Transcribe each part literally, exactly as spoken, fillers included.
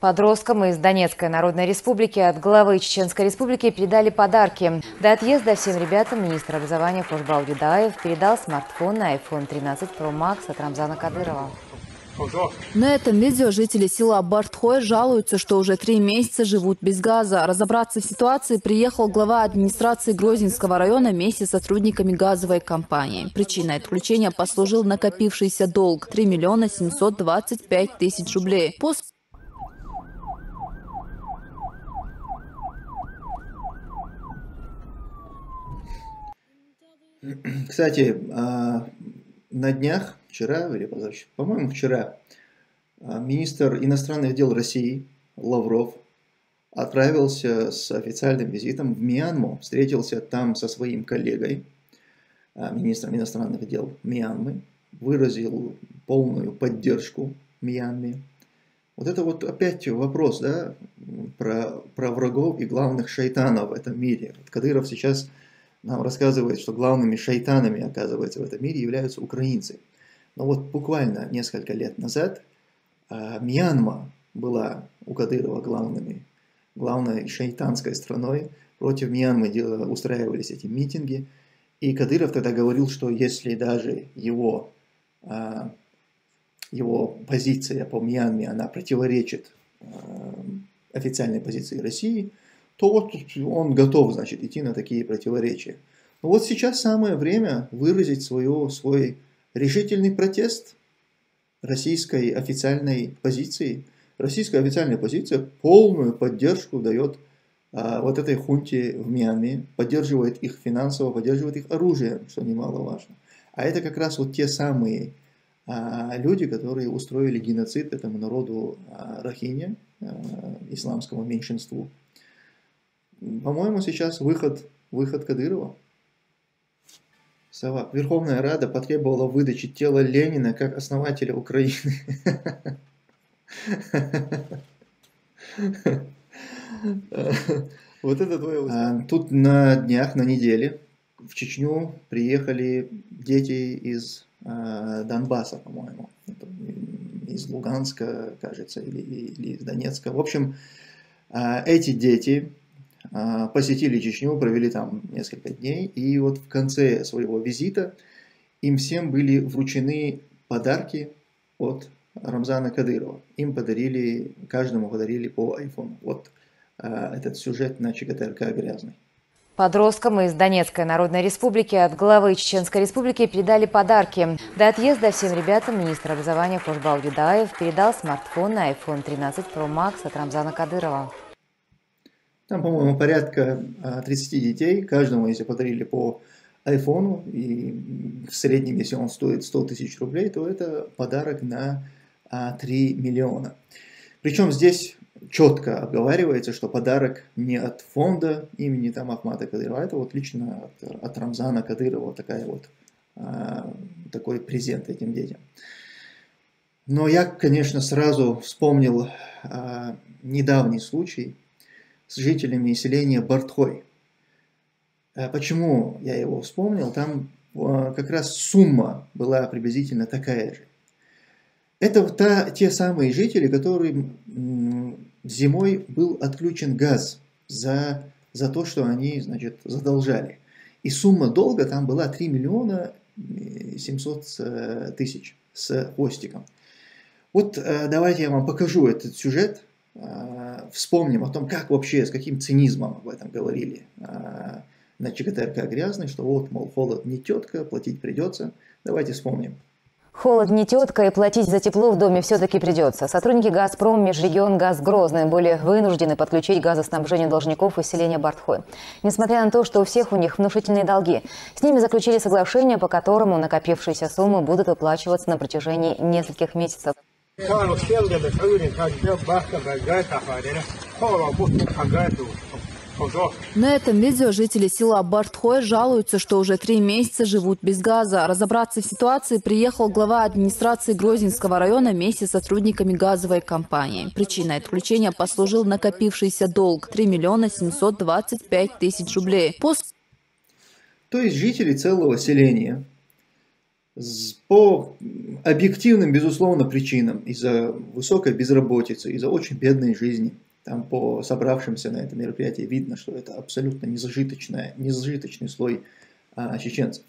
Подросткам из Донецкой Народной Республики от главы Чеченской Республики передали подарки. До отъезда всем ребятам министр образования Форбал Видаев передал смартфон на айфон тринадцать про макс от Рамзана Кадырова. На этом видео жители села Бартхой жалуются, что уже три месяца живут без газа. Разобраться в ситуации приехал глава администрации Грозненского района вместе с сотрудниками газовой компании. Причиной отключения послужил накопившийся долг – три миллиона семьсот двадцать пять тысяч рублей. После Кстати, на днях, вчера, или позавчера, по-моему, вчера, министр иностранных дел России Лавров отправился с официальным визитом в Мьянму, встретился там со своим коллегой, министром иностранных дел Мьянмы, выразил полную поддержку Мьянме. Вот это вот опять вопрос, да, про, про врагов и главных шайтанов в этом мире. Кадыров сейчас нам рассказывает, что главными шайтанами, оказывается, в этом мире являются украинцы. Но вот буквально несколько лет назад Мьянма была у Кадырова главными, главной шайтанской страной. Против Мьянмы устраивались эти митинги. И Кадыров тогда говорил, что если даже его, его позиция по Мьянме, она противоречит официальной позиции России, то вот он готов, значит, идти на такие противоречия. Но вот сейчас самое время выразить свое, свой решительный протест российской официальной позиции. Российская официальная позиция полную поддержку дает а, вот этой хунте в Мьянме, поддерживает их финансово, поддерживает их оружием, что немаловажно. А это как раз вот те самые а, люди, которые устроили геноцид этому народу а, рохинья, а, исламскому меньшинству. По-моему, сейчас выход, выход Кадырова. Сова. Верховная Рада потребовала выдачи тела Ленина как основателя Украины. Вот это твое. Тут на днях, на неделе в Чечню приехали дети из Донбасса, по-моему. Из Луганска, кажется, или из Донецка. В общем, эти дети посетили Чечню, провели там несколько дней, и вот в конце своего визита им всем были вручены подарки от Рамзана Кадырова. Им подарили, каждому подарили по айфону. Вот а, этот сюжет на ЧГТРК «Грязный». Подросткам из Донецкой Народной Республики от главы Чеченской Республики передали подарки. До отъезда всем ребятам министр образования Кожбал Видаев передал смартфон на айфон тринадцать про макс от Рамзана Кадырова. Там, по-моему, порядка тридцати детей, каждому, если подарили по айфону, и в среднем, если он стоит сто тысяч рублей, то это подарок на три миллиона. Причем здесь четко обговаривается, что подарок не от фонда имени там Ахмата Кадырова, это вот лично от, от Рамзана Кадырова такая вот, такой презент этим детям. Но я, конечно, сразу вспомнил недавний случай с жителями селения Бартхой. Почему я его вспомнил? Там как раз сумма была приблизительно такая же. Это та, те самые жители, которым зимой был отключен газ за, за то, что они, значит, задолжали. И сумма долга там была три миллиона семьсот тысяч с хвостиком. Вот давайте я вам покажу этот сюжет. Вспомним о том, как вообще, с каким цинизмом об этом говорили на ЧГТРК «Грязный», что вот, мол, холод не тетка, платить придется. Давайте вспомним. Холод не тетка, и платить за тепло в доме все-таки придется. Сотрудники «Газпром», «Межрегион», «Газгрозный» были вынуждены подключить газоснабжение должников из селения Бартхой. Несмотря на то, что у всех у них внушительные долги, с ними заключили соглашение, по которому накопившиеся суммы будут выплачиваться на протяжении нескольких месяцев. На этом видео жители села Бартхой жалуются, что уже три месяца живут без газа. Разобраться в ситуации приехал глава администрации Грозненского района вместе с сотрудниками газовой компании. Причиной отключения послужил накопившийся долг – три миллиона семьсот двадцать пять тысяч рублей. После... То есть жители целого селения По объективным, безусловно, причинам, из-за высокой безработицы, из-за очень бедной жизни, там по собравшимся на это мероприятие видно, что это абсолютно незажиточная, незажиточный слой а, чеченцев.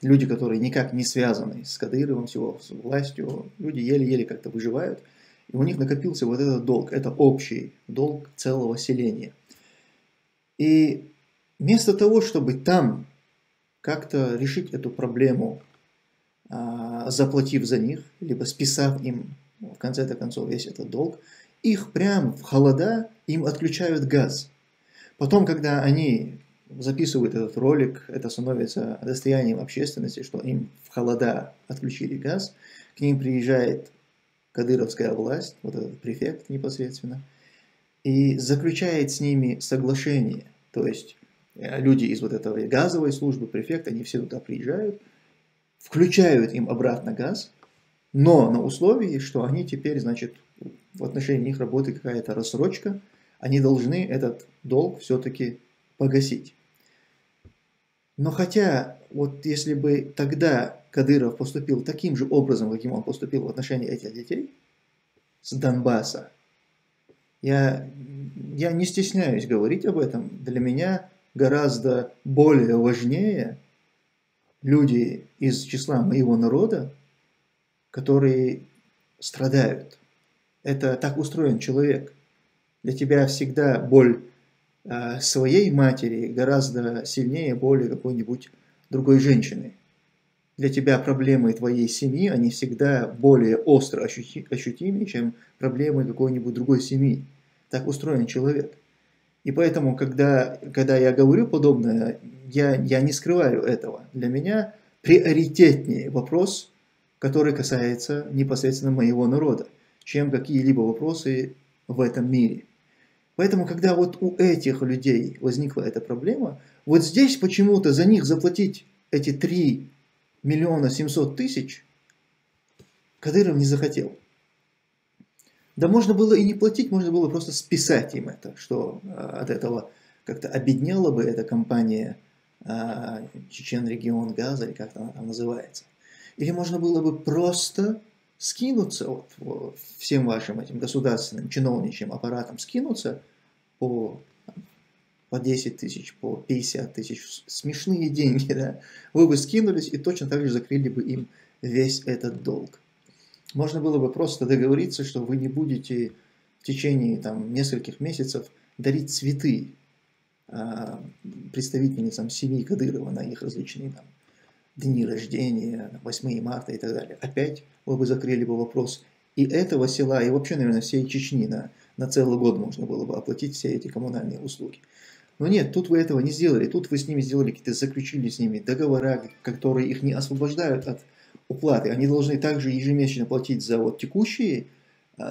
Люди, которые никак не связаны с Кадыровым, с его властью, люди еле-еле как-то выживают, и у них накопился вот этот долг, это общий долг целого селения. И вместо того, чтобы там как-то решить эту проблему, заплатив за них, либо списав им, в конце-то концов, весь этот долг, их прям в холода им отключают газ. Потом, когда они записывают этот ролик, это становится достоянием общественности, что им в холода отключили газ, к ним приезжает кадыровская власть, вот этот префект непосредственно, и заключает с ними соглашение. То есть люди из вот этого газовой службы, префект, они все туда приезжают, включают им обратно газ, но на условии, что они теперь, значит, в отношении них работы какая-то рассрочка, они должны этот долг все-таки погасить. Но хотя, вот если бы тогда Кадыров поступил таким же образом, каким он поступил в отношении этих детей с Донбасса, я, я не стесняюсь говорить об этом, для меня гораздо более важнее люди из числа моего народа, которые страдают. Это так устроен человек. Для тебя всегда боль э, своей матери гораздо сильнее боли какой-нибудь другой женщины. Для тебя проблемы твоей семьи, они всегда более остро ощути, ощутимы, чем проблемы какой-нибудь другой семьи. Так устроен человек. И поэтому, когда, когда я говорю подобное, я, я не скрываю этого. Для меня приоритетнее вопрос, который касается непосредственно моего народа, чем какие-либо вопросы в этом мире. Поэтому, когда вот у этих людей возникла эта проблема, вот здесь почему-то за них заплатить эти три миллиона семьсот тысяч Кадыров не захотел. Да можно было и не платить, можно было просто списать им это, что от этого как-то обедняла бы эта компания а, Чечен-Регион-Газа, или как она там называется. Или можно было бы просто скинуться, вот, вот, всем вашим этим государственным чиновничьим аппаратам скинуться по, по десять тысяч, по пятьдесят тысяч, смешные деньги, да? Вы бы скинулись и точно так же закрыли бы им весь этот долг. Можно было бы просто договориться, что вы не будете в течение там, нескольких месяцев дарить цветы э, представительницам семьи Кадырова на их различные там, дни рождения, восьмое марта и так далее. Опять вы бы закрыли бы вопрос и этого села, и вообще, наверное, всей Чечни на, на целый год можно было бы оплатить все эти коммунальные услуги. Но нет, тут вы этого не сделали. Тут вы с ними сделали какие-то, заключили с ними договора, которые их не освобождают от уплаты. Они должны также ежемесячно платить за вот текущие,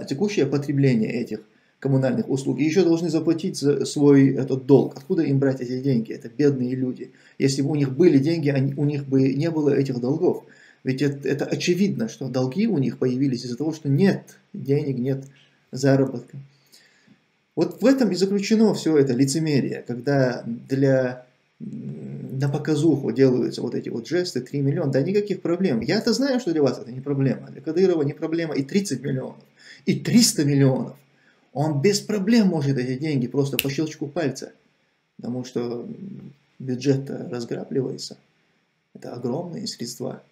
текущее потребление этих коммунальных услуг. И еще должны заплатить за свой этот долг. Откуда им брать эти деньги? Это бедные люди. Если бы у них были деньги, они, у них бы не было этих долгов. Ведь это, это очевидно, что долги у них появились из-за того, что нет денег, нет заработка. Вот в этом и заключено все это лицемерие, когда для... на показуху делаются вот эти вот жесты, три миллиона, да никаких проблем. Я-то знаю, что для вас это не проблема, для Кадырова не проблема и тридцать миллионов, и триста миллионов. Он без проблем может эти деньги просто по щелчку пальца, потому что бюджет разграбливается, это огромные средства.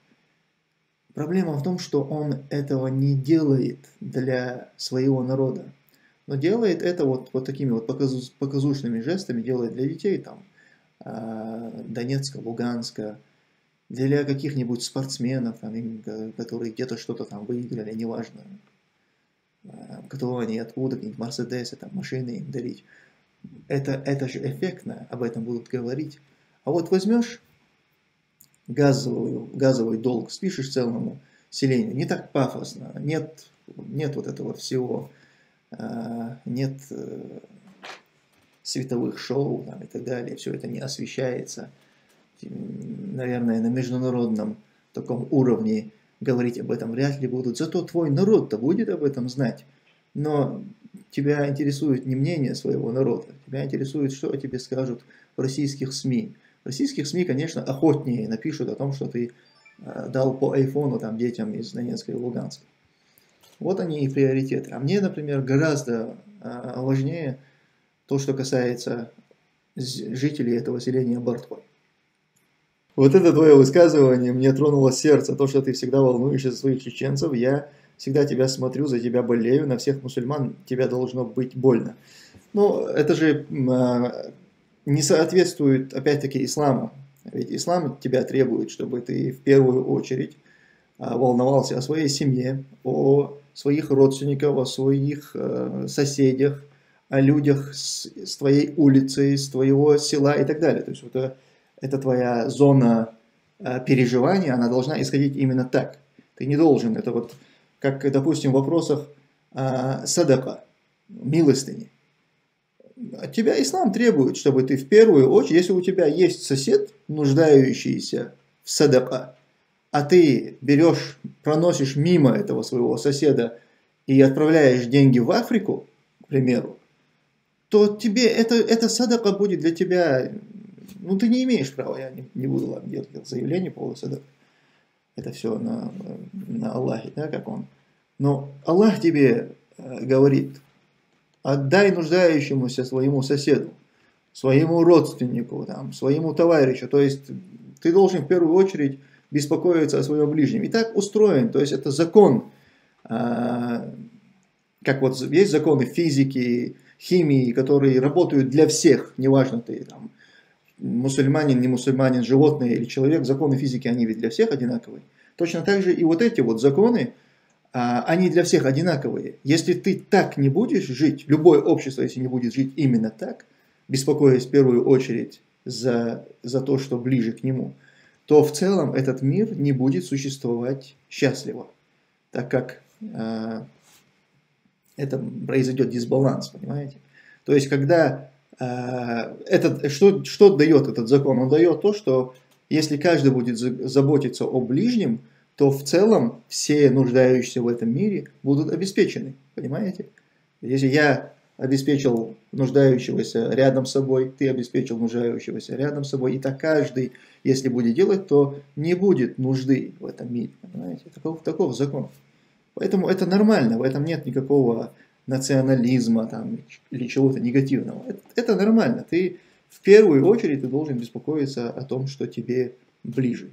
Проблема в том, что он этого не делает для своего народа, но делает это вот, вот такими вот показу, показушными жестами, делает для детей там, Донецка, Луганска, для каких-нибудь спортсменов, там, которые где-то что-то там выиграли, неважно, кто они, откуда, какие-нибудь мерседесы, там, машины им дарить. Это, это же эффектно, об этом будут говорить. А вот возьмешь газовую, газовый долг, спишешь целому селению, не так пафосно, нет, нет вот этого всего, нет... световых шоу там, и так далее, все это не освещается. Наверное, на международном таком уровне говорить об этом вряд ли будут. Зато твой народ-то будет об этом знать. Но тебя интересует не мнение своего народа, тебя интересует, что о тебе скажут в российских СМИ. В российских СМИ, конечно, охотнее напишут о том, что ты дал по айфону там, детям из Донецка и Луганска. Вот они и приоритеты. А мне, например, гораздо важнее то, что касается жителей этого селения Бартхой. Вот это твое высказывание мне тронуло сердце, то, что ты всегда волнуешься за своих чеченцев. Я всегда тебя смотрю, за тебя болею, на всех мусульман тебя должно быть больно. Ну, это же не соответствует, опять-таки, исламу. Ведь ислам тебя требует, чтобы ты в первую очередь волновался о своей семье, о своих родственниках, о своих соседях, о людях с, с твоей улицы, с твоего села и так далее. То есть это, это твоя зона переживания, она должна исходить именно так. Ты не должен, это вот как, допустим, в вопросах садака, милостыни. От тебя ислам требует, чтобы ты в первую очередь, если у тебя есть сосед, нуждающийся в садака, а ты берешь, проносишь мимо этого своего соседа и отправляешь деньги в Африку, к примеру, то тебе это, это садака будет для тебя, ну ты не имеешь права, я не, не буду вам делать заявление по поводу садака, это все на, на Аллахе, да, как он. Но Аллах тебе говорит: отдай нуждающемуся своему соседу, своему родственнику, там, своему товарищу. То есть ты должен в первую очередь беспокоиться о своем ближнем. И так устроен, то есть это закон, как вот есть законы физики, химии, которые работают для всех, неважно ты там мусульманин, не мусульманин, животное или человек, законы физики, они ведь для всех одинаковые. Точно так же и вот эти вот законы, они для всех одинаковые. Если ты так не будешь жить, любое общество, если не будет жить именно так, беспокоясь в первую очередь за, за то, что ближе к нему, то в целом этот мир не будет существовать счастливо, так как э, это произойдет дисбаланс, понимаете? То есть, когда э, этот, что, что дает этот закон? Он дает то, что если каждый будет заботиться о ближнем, то в целом все нуждающиеся в этом мире будут обеспечены, понимаете? Если я обеспечил нуждающегося рядом с собой, ты обеспечил нуждающегося рядом с собой, и так каждый, если будет делать, то не будет нужды в этом мире, понимаете? Таков, таков закон. Поэтому это нормально, в этом нет никакого национализма там, или чего-то негативного. Это, это нормально, ты в первую очередь ты должен беспокоиться о том, что тебе ближе.